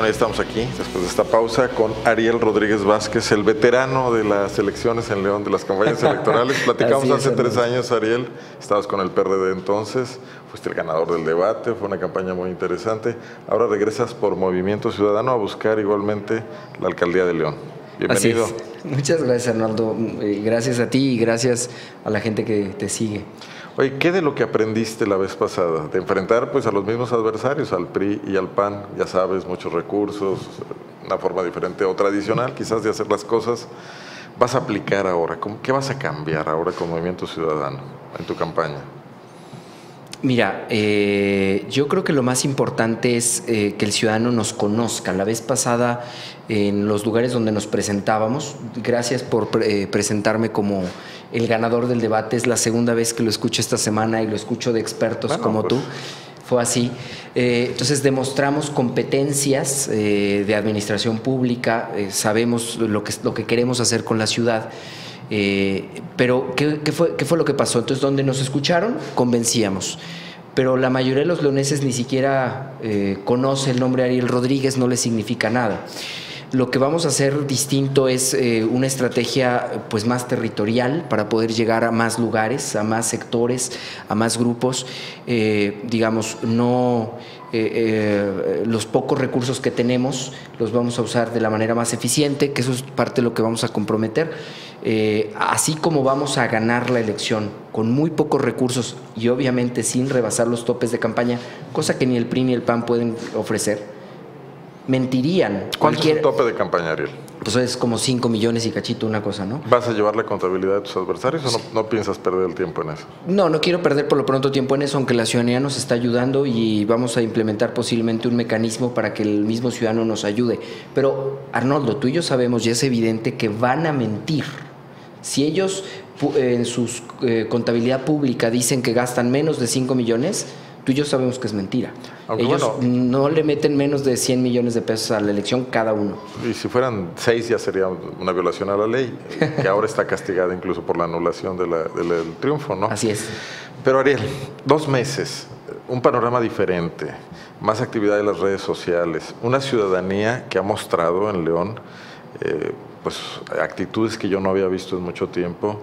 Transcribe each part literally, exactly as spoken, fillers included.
Bueno, ya estamos aquí, después de esta pausa, con Ariel Rodríguez Vázquez, el veterano de las elecciones en León, de las campañas electorales. Platicamos es, hace tres años, Ariel, estabas con el P R D entonces, fuiste el ganador del debate, fue una campaña muy interesante. Ahora regresas por Movimiento Ciudadano a buscar igualmente la alcaldía de León. Bienvenido. Así es. Muchas gracias, Arnaldo. Gracias a ti y gracias a la gente que te sigue. Oye, ¿qué de lo que aprendiste la vez pasada? De enfrentar pues a los mismos adversarios, al P R I y al P A N, ya sabes, muchos recursos, una forma diferente o tradicional quizás de hacer las cosas. ¿Vas a aplicar ahora? ¿Qué vas a cambiar ahora con Movimiento Ciudadano en tu campaña? Mira, eh, yo creo que lo más importante es eh, que el ciudadano nos conozca. La vez pasada, en los lugares donde nos presentábamos, gracias por pre- presentarme como el ganador del debate, es la segunda vez que lo escucho esta semana y lo escucho de expertos bueno, como pues. tú. Fue así. Eh, entonces, demostramos competencias eh, de administración pública, eh, sabemos lo que, lo que queremos hacer con la ciudad, eh, pero ¿qué, qué, fue, ¿qué fue lo que pasó? Entonces, donde nos escucharon, convencíamos. Pero la mayoría de los leoneses ni siquiera eh, conoce el nombre de Ariel Rodríguez, no le significa nada. Lo que vamos a hacer distinto es eh, una estrategia pues más territorial para poder llegar a más lugares, a más sectores, a más grupos. Eh, digamos, no eh, eh, los pocos recursos que tenemos los vamos a usar de la manera más eficiente, que eso es parte de lo que vamos a comprometer. Eh, así como vamos a ganar la elección con muy pocos recursos y obviamente sin rebasar los topes de campaña, cosa que ni el P R I ni el P A N pueden ofrecer. Mentirían. ¿Cuánto es el tope de campaña, Ariel? Pues es como cinco millones y cachito, una cosa, ¿no? ¿Vas a llevar la contabilidad de tus adversarios o no, no piensas perder el tiempo en eso? No, no quiero perder por lo pronto tiempo en eso, aunque la ciudadanía nos está ayudando y vamos a implementar posiblemente un mecanismo para que el mismo ciudadano nos ayude. Pero, Arnoldo, tú y yo sabemos y es evidente que van a mentir. Si ellos en su eh, contabilidad pública dicen que gastan menos de cinco millones, tú y yo sabemos que es mentira. Aunque ellos bueno, no le meten menos de cien millones de pesos a la elección cada uno. Y si fueran seis ya sería una violación a la ley, que ahora está castigada incluso por la anulación de la, de la, del triunfo, ¿no? Así es. Pero Ariel, dos meses, un panorama diferente, más actividad de las redes sociales, una ciudadanía que ha mostrado en León eh, pues, actitudes que yo no había visto en mucho tiempo,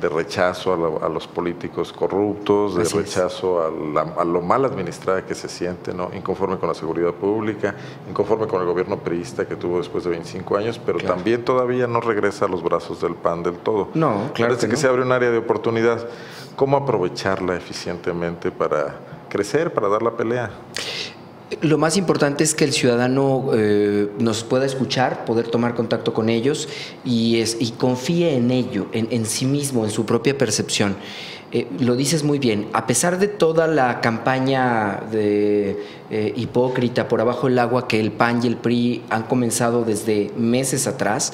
de rechazo a, lo, a los políticos corruptos, de Así rechazo a, la, a lo mal administrada que se siente, ¿no? Inconforme con la seguridad pública, inconforme con el gobierno priista que tuvo después de veinticinco años, pero claro, también todavía no regresa a los brazos del P A N del todo. No, claro que, que no. Se abre un área de oportunidad. ¿Cómo aprovecharla eficientemente para crecer, para dar la pelea? Lo más importante es que el ciudadano eh, nos pueda escuchar, poder tomar contacto con ellos y, es, y confíe en ello, en, en sí mismo, en su propia percepción. Eh, lo dices muy bien, a pesar de toda la campaña de, eh, hipócrita por abajo del agua que el P A N y el P R I han comenzado desde meses atrás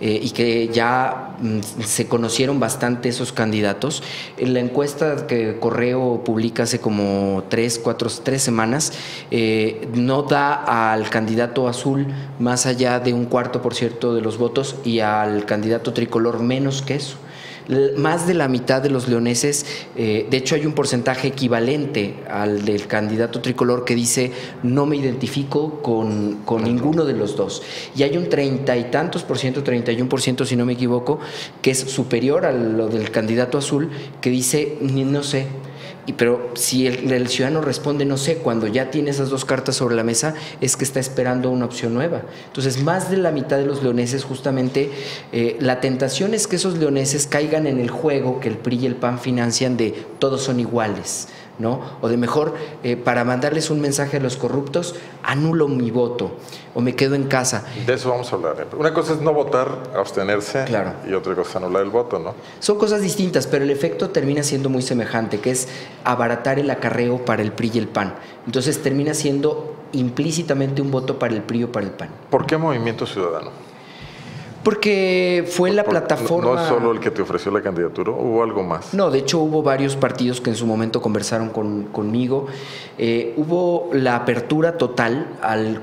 eh, y que ya mm, se conocieron bastante esos candidatos, en la encuesta que Correo publica hace como tres, cuatro, tres semanas eh, no da al candidato azul más allá de un cuarto por ciento de los votos y al candidato tricolor menos que eso. Más de la mitad de los leoneses, eh, de hecho hay un porcentaje equivalente al del candidato tricolor que dice no me identifico con, con ninguno de los dos. Y hay un treinta y tantos por ciento, treinta y un por ciento si no me equivoco, que es superior a lo del candidato azul que dice no sé. Pero si el, el ciudadano responde no sé, cuando ya tiene esas dos cartas sobre la mesa, es que está esperando una opción nueva. Entonces, más de la mitad de los leoneses, justamente, eh, la tentación es que esos leoneses caigan en el juego que el P R I y el P A N financian de todos son iguales, ¿no? O de mejor, eh, para mandarles un mensaje a los corruptos, anulo mi voto o me quedo en casa. De eso vamos a hablar. Una cosa es no votar, abstenerse, claro, y otra cosa es anular el voto, ¿no? Son cosas distintas, pero el efecto termina siendo muy semejante, que es abaratar el acarreo para el P R I y el P A N. Entonces termina siendo implícitamente un voto para el P R I o para el P A N. ¿Por qué Movimiento Ciudadano? Porque fue la plataforma... ¿No es solo el que te ofreció la candidatura? ¿Hubo algo más? No, de hecho hubo varios partidos que en su momento conversaron con, conmigo. Eh, hubo la apertura total al,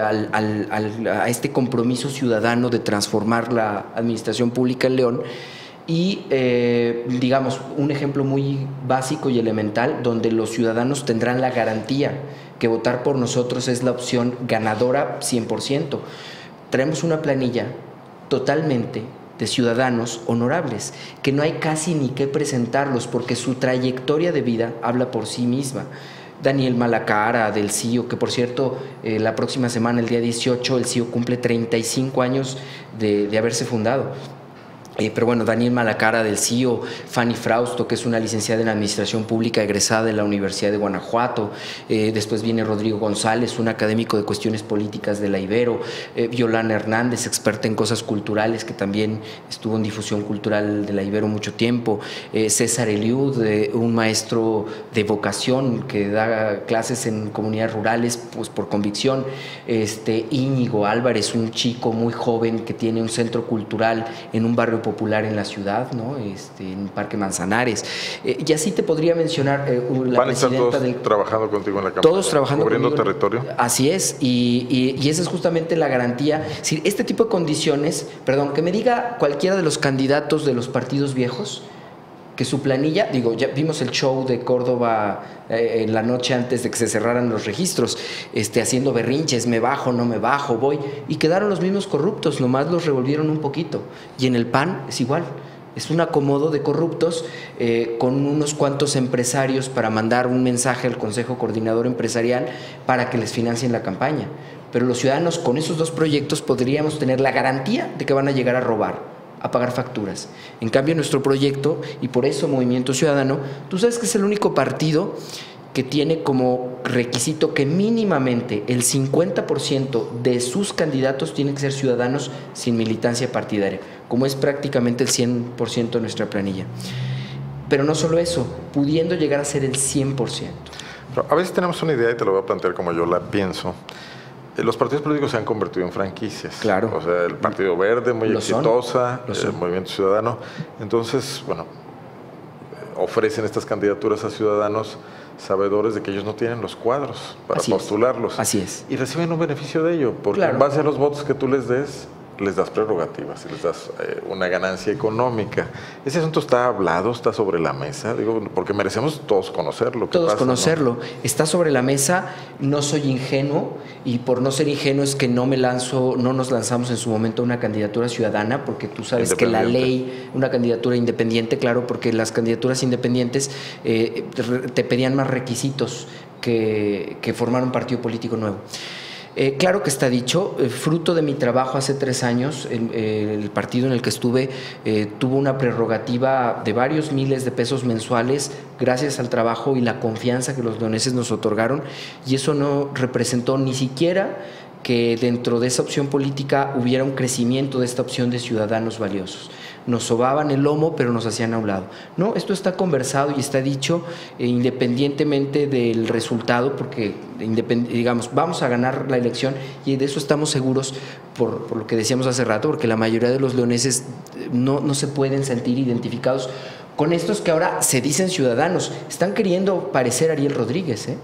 al, al, al, a este compromiso ciudadano de transformar la administración pública en León. y eh, digamos un ejemplo muy básico y elemental donde los ciudadanos tendrán la garantía que votar por nosotros es la opción ganadora cien por ciento. Traemos una planilla totalmente de ciudadanos honorables, que no hay casi ni que presentarlos porque su trayectoria de vida habla por sí misma. Daniel Malacara, del C I O, que por cierto, eh, la próxima semana, el día dieciocho, el C I O cumple treinta y cinco años de, de haberse fundado. Eh, pero bueno, Daniel Malacara, del C I O, Fanny Frausto, que es una licenciada en Administración Pública egresada de la Universidad de Guanajuato. Eh, después viene Rodrigo González, un académico de cuestiones políticas de la Ibero. Eh, Violana Hernández, experta en cosas culturales, que también estuvo en difusión cultural de la Ibero mucho tiempo. Eh, César Eliud, eh, un maestro de vocación que da clases en comunidades rurales pues, por convicción. Este, Íñigo Álvarez, un chico muy joven que tiene un centro cultural en un barrio popular en la ciudad, ¿no? Este, en Parque Manzanares. Eh, y así te podría mencionar eh, la Van a estar presidenta todos del, trabajando contigo en la campaña. Todos trabajando cubriendo conmigo, territorio. Así es, y, y, y esa es justamente la garantía. Es decir, este tipo de condiciones, perdón, que me diga cualquiera de los candidatos de los partidos viejos que su planilla, digo, ya vimos el show de Córdoba eh, en la noche antes de que se cerraran los registros, este, haciendo berrinches, me bajo, no me bajo, voy, y quedaron los mismos corruptos, nomás los revolvieron un poquito. Y en el P A N es igual, es un acomodo de corruptos eh, con unos cuantos empresarios para mandar un mensaje al Consejo Coordinador Empresarial para que les financien la campaña. Pero los ciudadanos con esos dos proyectos podríamos tener la garantía de que van a llegar a robar, a pagar facturas. En cambio, nuestro proyecto, y por eso Movimiento Ciudadano, tú sabes que es el único partido que tiene como requisito que mínimamente el cincuenta por ciento de sus candidatos tienen que ser ciudadanos sin militancia partidaria, como es prácticamente el cien por ciento de nuestra planilla. Pero no solo eso, pudiendo llegar a ser el cien por ciento. Pero a veces tenemos una idea, y te lo voy a plantear como yo la pienso. Los partidos políticos se han convertido en franquicias. Claro. O sea, el Partido Verde, muy Lo exitosa, el Movimiento Ciudadano. Entonces, bueno, ofrecen estas candidaturas a ciudadanos sabedores de que ellos no tienen los cuadros para Así postularlos. Es. Así es. Y reciben un beneficio de ello, porque claro. en base a los votos que tú les des, les das prerrogativas y les das eh, una ganancia económica. Ese asunto está hablado, está sobre la mesa, digo, porque merecemos todos conocerlo. Todos pasa, conocerlo. ¿No? Está sobre la mesa, no soy ingenuo, y por no ser ingenuo es que no me lanzo, no nos lanzamos en su momento a una candidatura ciudadana, porque tú sabes que la ley, una candidatura independiente, claro, porque las candidaturas independientes eh, te pedían más requisitos que, que formar un partido político nuevo. Eh, claro que está dicho, eh, fruto de mi trabajo hace tres años, el, eh, el partido en el que estuve eh, tuvo una prerrogativa de varios miles de pesos mensuales gracias al trabajo y la confianza que los leoneses nos otorgaron, y eso no representó ni siquiera que dentro de esa opción política hubiera un crecimiento de esta opción de ciudadanos valiosos. Nos sobaban el lomo, pero nos hacían a un lado. No, esto está conversado y está dicho eh, independientemente del resultado, porque digamos, vamos a ganar la elección y de eso estamos seguros por, por lo que decíamos hace rato, porque la mayoría de los leoneses no, no se pueden sentir identificados con estos que ahora se dicen ciudadanos. Están queriendo parecer Ariel Rodríguez, ¿eh?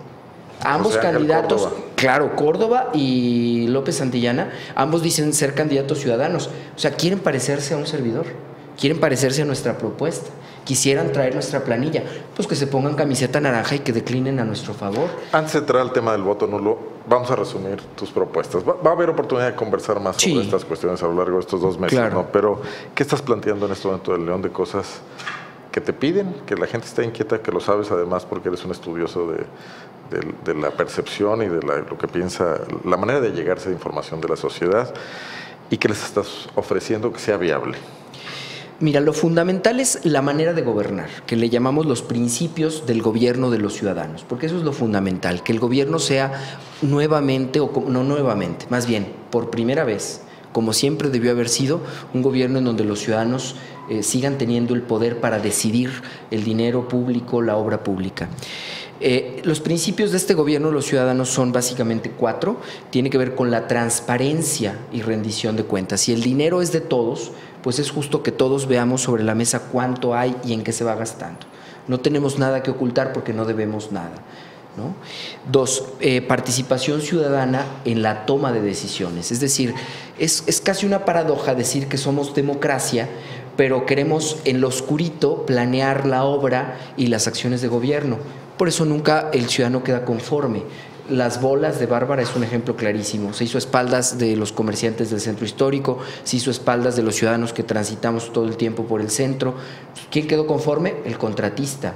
Ambos o sea, candidatos, Córdoba. Claro, Córdoba y López Santillana, ambos dicen ser candidatos ciudadanos. O sea, quieren parecerse a un servidor, quieren parecerse a nuestra propuesta, quisieran traer nuestra planilla, pues que se pongan camiseta naranja y que declinen a nuestro favor. Antes de entrar al tema del voto nulo, vamos a resumir tus propuestas. Va, va a haber oportunidad de conversar más sí. sobre estas cuestiones a lo largo de estos dos meses, claro. ¿no? Pero, ¿qué estás planteando en este momento del León de cosas que te piden, que la gente está inquieta, que lo sabes además porque eres un estudioso de... De, de la percepción y de la, lo que piensa, la manera de llegarse de información de la sociedad y que les estás ofreciendo que sea viable? Mira, lo fundamental es la manera de gobernar, que le llamamos los principios del gobierno de los ciudadanos, porque eso es lo fundamental, que el gobierno sea nuevamente, o no nuevamente, más bien por primera vez, como siempre debió haber sido, un gobierno en donde los ciudadanos eh, sigan teniendo el poder para decidir el dinero público, la obra pública. Eh, los principios de este gobierno de los ciudadanos son básicamente cuatro. Tiene que ver con la transparencia y rendición de cuentas. Si el dinero es de todos, pues es justo que todos veamos sobre la mesa cuánto hay y en qué se va gastando. No tenemos nada que ocultar porque no debemos nada, ¿no? Dos, eh, participación ciudadana en la toma de decisiones. Es decir, es, es casi una paradoja decir que somos democracia, pero queremos en lo oscurito planear la obra y las acciones de gobierno. Por eso nunca el ciudadano queda conforme. Las bolas de Bárbara es un ejemplo clarísimo. Se hizo a espaldas de los comerciantes del centro histórico, se hizo a espaldas de los ciudadanos que transitamos todo el tiempo por el centro. ¿Quién quedó conforme? El contratista.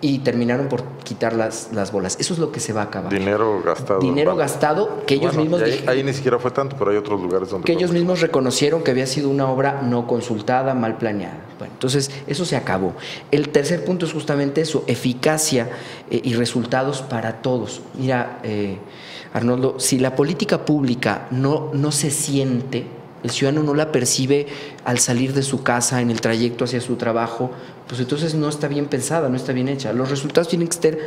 Y terminaron por quitar las, las bolas. Eso es lo que se va a acabar. Dinero gastado. Dinero vale. gastado que ellos bueno, mismos... Ahí, ahí ni siquiera fue tanto, pero hay otros lugares donde... Que ellos mismos reconocieron que había sido una obra no consultada, mal planeada. Bueno, entonces, eso se acabó. El tercer punto es justamente eso, eficacia eh, y resultados para todos. Mira, eh, Arnoldo, si la política pública no, no se siente, el ciudadano no la percibe al salir de su casa, en el trayecto hacia su trabajo, pues entonces no está bien pensada, no está bien hecha. Los resultados tienen que estar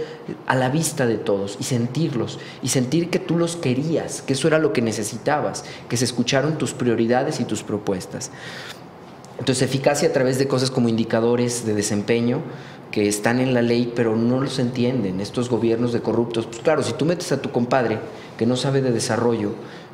a la vista de todos y sentirlos, y sentir que tú los querías, que eso era lo que necesitabas, que se escucharon tus prioridades y tus propuestas. Entonces, eficacia a través de cosas como indicadores de desempeño, que están en la ley, pero no los entienden estos gobiernos de corruptos. Pues claro, si tú metes a tu compadre que no sabe de desarrollo,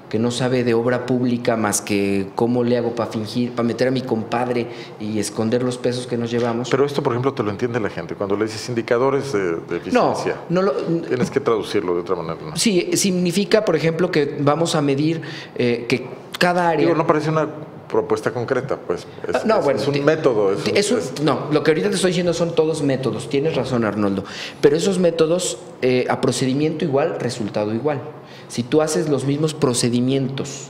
que no sabe de obra pública más que cómo le hago para fingir, para meter a mi compadre y esconder los pesos que nos llevamos. Pero esto, por ejemplo, te lo entiende la gente. Cuando le dices indicadores de, de eficiencia, no, no lo, tienes que traducirlo de otra manera, ¿no? Sí, significa, por ejemplo, que vamos a medir eh, que cada área… Digo, no parece una… propuesta concreta, pues. Es, no, es, bueno, es un te, método. Es, te, es un, es, no, lo que ahorita te estoy diciendo son todos métodos. Tienes razón, Arnoldo. Pero esos métodos, eh, a procedimiento igual, resultado igual. Si tú haces los mismos procedimientos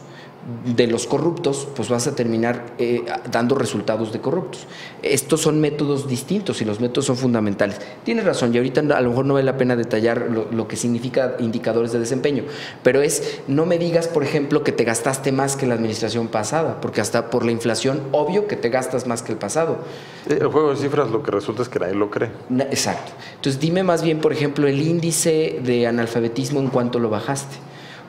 de los corruptos, pues vas a terminar eh, dando resultados de corruptos. Estos son métodos distintos y los métodos son fundamentales. Tienes razón, y ahorita a lo mejor no vale la pena detallar lo, lo que significa indicadores de desempeño, pero es, no me digas, por ejemplo, que te gastaste más que la administración pasada, porque hasta por la inflación, obvio que te gastas más que el pasado. El juego de cifras, lo que resulta es que nadie lo cree. Exacto. Entonces, dime más bien, por ejemplo, el índice de analfabetismo, ¿en cuánto lo bajaste?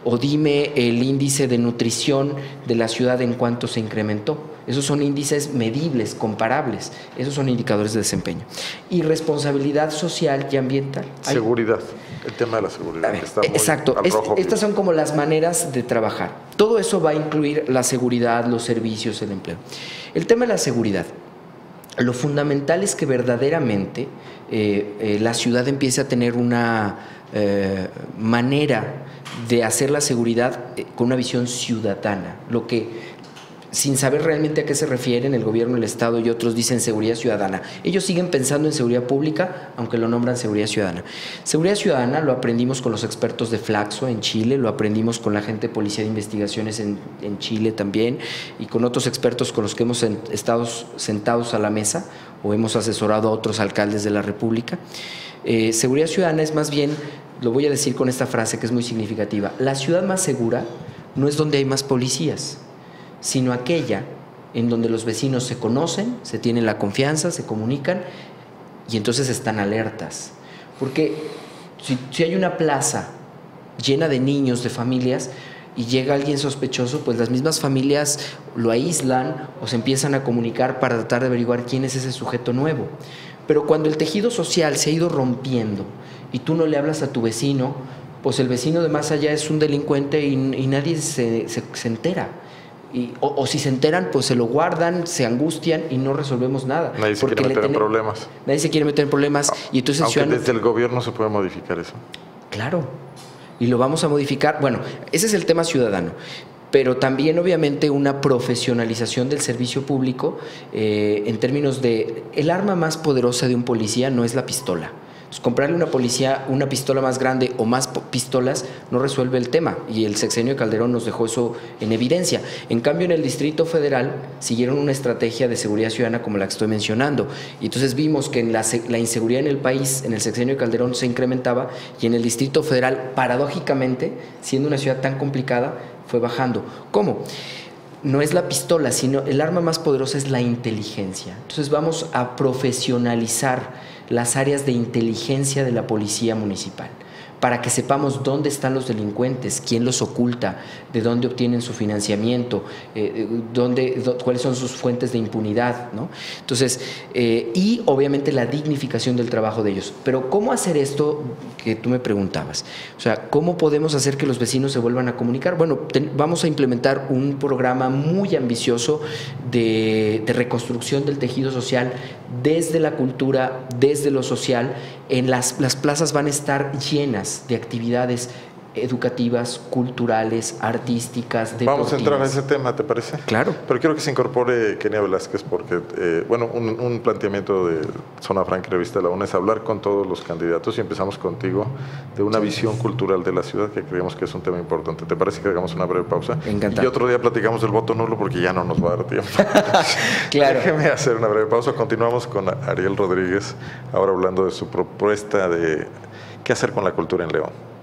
O dime el índice de nutrición de la ciudad, en cuánto se incrementó. Esos son índices medibles, comparables. Esos son indicadores de desempeño. Y responsabilidad social y ambiental. Seguridad. Hay... El tema de la seguridad. Ver, que está muy exacto. Al rojo, es, estas son como las maneras de trabajar. Todo eso va a incluir la seguridad, los servicios, el empleo. El tema de la seguridad. Lo fundamental es que verdaderamente eh, eh, la ciudad empiece a tener una eh, manera de hacer la seguridad con una visión ciudadana, lo que, sin saber realmente a qué se refieren el gobierno, el Estado y otros, dicen seguridad ciudadana. Ellos siguen pensando en seguridad pública, aunque lo nombran seguridad ciudadana. Seguridad ciudadana lo aprendimos con los expertos de FLACSO en Chile, lo aprendimos con la gente de Policía de Investigaciones en, en Chile también, y con otros expertos con los que hemos estado sentados a la mesa o hemos asesorado a otros alcaldes de la República. Eh, seguridad ciudadana es más bien, lo voy a decir con esta frase que es muy significativa, la ciudad más segura no es donde hay más policías, sino aquella en donde los vecinos se conocen, se tienen la confianza, se comunican y entonces están alertas. Porque si, si hay una plaza llena de niños, de familias, y llega alguien sospechoso, pues las mismas familias lo aíslan o se empiezan a comunicar para tratar de averiguar quién es ese sujeto nuevo. Pero cuando el tejido social se ha ido rompiendo y tú no le hablas a tu vecino, pues el vecino de más allá es un delincuente y, y nadie se, se, se entera. Y, o, o si se enteran, pues se lo guardan, se angustian y no resolvemos nada. Nadie se quiere meter en problemas. Nadie se quiere meter en problemas. Y entonces, aunque ciudadano, desde el gobierno se puede modificar eso. Claro, y lo vamos a modificar. Bueno, ese es el tema ciudadano. Pero también, obviamente, una profesionalización del servicio público eh, en términos de el arma más poderosa de un policía no es la pistola. Entonces, comprarle una policía una pistola más grande o más pistolas no resuelve el tema, y el sexenio de Calderón nos dejó eso en evidencia. En cambio, en el Distrito Federal siguieron una estrategia de seguridad ciudadana como la que estoy mencionando, y entonces vimos que en la, la inseguridad en el país en el sexenio de Calderón se incrementaba, y en el Distrito Federal, paradójicamente, siendo una ciudad tan complicada, fue bajando. ¿Cómo? No es la pistola, sino el arma más poderosa es la inteligencia. Entonces vamos a profesionalizar las áreas de inteligencia de la policía municipal. para que sepamos dónde están los delincuentes, quién los oculta, de dónde obtienen su financiamiento, eh, dónde, dónde, cuáles son sus fuentes de impunidad, ¿no? Entonces, eh, y obviamente la dignificación del trabajo de ellos. Pero ¿cómo hacer esto que tú me preguntabas? O sea, ¿cómo podemos hacer que los vecinos se vuelvan a comunicar? Bueno, ten, vamos a implementar un programa muy ambicioso de, de reconstrucción del tejido social desde la cultura, desde lo social. En las, las plazas van a estar llenas de actividades educativas, culturales, artísticas, deportivas. Vamos a entrar en ese tema, ¿te parece? Claro. Pero quiero que se incorpore Kenia Velázquez porque, eh, bueno, un, un planteamiento de Zona Franca y Revista de la UNA es hablar con todos los candidatos y empezamos contigo de una visión cultural de la ciudad que creemos que es un tema importante. ¿Te parece que hagamos una breve pausa? Encantado. Y otro día platicamos del voto nulo porque ya no nos va a dar tiempo. Claro. Déjeme hacer una breve pausa. Continuamos con Ariel Rodríguez, ahora hablando de su propuesta de qué hacer con la cultura en León.